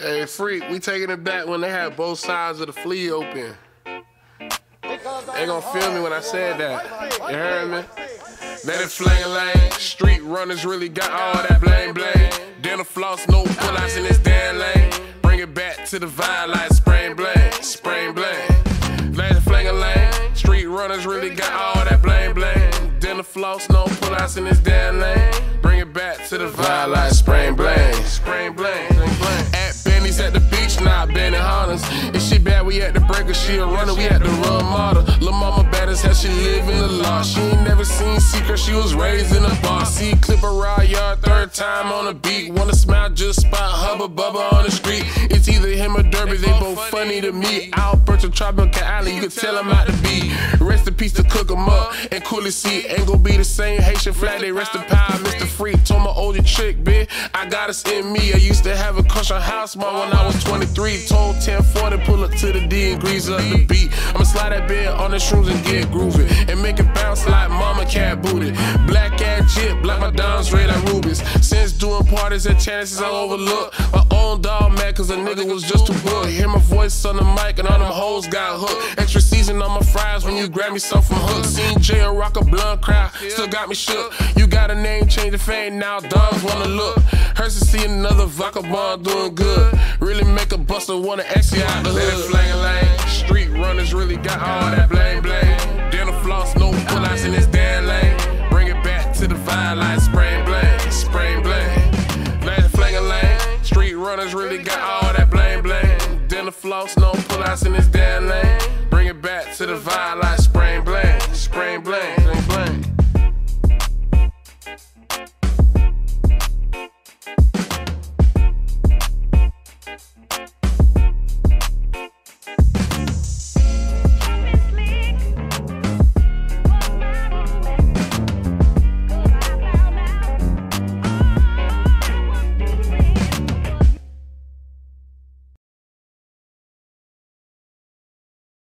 Hey, Freak, we taking it back when they had both sides of the flea open. They gon' feel me when I said that. You heard me? Let it fling lane. Street runners really got all that blame, blame. Dental floss, no pull-outs in this damn lane. Bring it back to the vibe like sprain, blame, sprain, blame. Let it fling lane. Street runners really got all that blame, blame. Dental floss, no pull-outs in this damn lane. Bring it back to the vibe like sprain, blame, sprain, blame. At the beach, now nah, been in Honors. If she bad, we at the breaker, she a runner, we at the run model. Lil' mama bad as hell, she live in the law. She ain't never seen secret, she was raised in a bar. See, clip a raw yard, third time on the beat. Wanna smile, just spot Hubba Bubba on the street. It's either him or Derby, they both funny to me. Albert and Tribeca Island, you can tell him out the beat. Rest in peace to cook him up, and Cooley C. Ain't gon' be the same Haitian flag, they rest in power, Mr. Freak. Told my oldie trick, bitch, I got us in me. I used to have a crush on house mom when I was 23, told 1040, pull up to the D and grease up the beat. I'ma slide that bed on the shrooms and get groovy, and make it bounce like mama cat booted. Black ass jib, black my dimes, red like rubies. Since doing parties and chances I overlooked, my own dog mad cause a nigga was just too good. Hear my voice on the mic and all them hoes got hooked. Extra season on my fries when you grab me some from Hook. Seen Jay and rock a blunt crowd, still got me shook. You got a name change of fame, now dogs wanna look. Hurts to see another vodka bond doing good. Really make a buster wanna exit out the hood. Let it fling lane. Street runners really got all that blame, blame. Dental floss, no pull-outs in this damn lane. Bring it back to the vibe like sprain, blame, sprain, blame. Let it fling lane. Street runners really got all that blame, blame. Dental floss, no pull-outs in this damn lane.